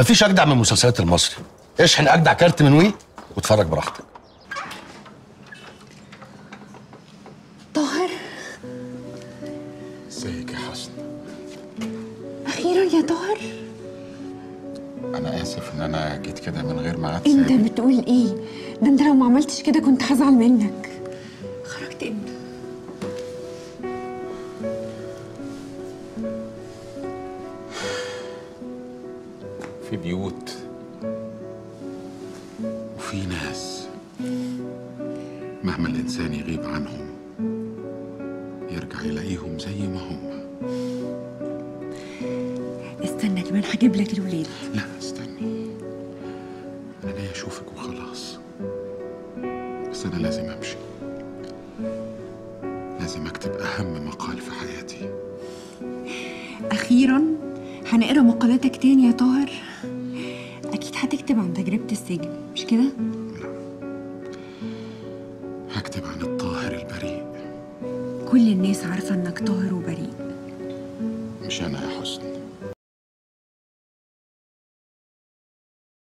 مفيش اجدع من المسلسلات المصري. اشحن اجدع كارت من وي واتفرج براحتك. طاهر، ازيك يا حسن؟ اخيرا يا طاهر. انا اسف ان انا جيت كده من غير ما أتسأل. انت بتقول ايه؟ ده انت لو ما عملتش كده كنت هزعل منك. خرجت امتى؟ في بيوت وفي ناس مهما الإنسان يغيب عنهم يرجع يلاقيهم زي ما هم. استنى كمان هجيب لك الولاد. لا استني، أنا جاي أشوفك وخلاص. بس أنا لازم أمشي، لازم أكتب أهم مقال في حياتي. أخيراً هنقرا مقالاتك تاني يا طاهر. أكيد هتكتب عن تجربة السجن مش كده؟ لا، هكتب عن الطاهر البريء. كل الناس عارفة إنك طاهر وبريء. مش أنا يا حسن.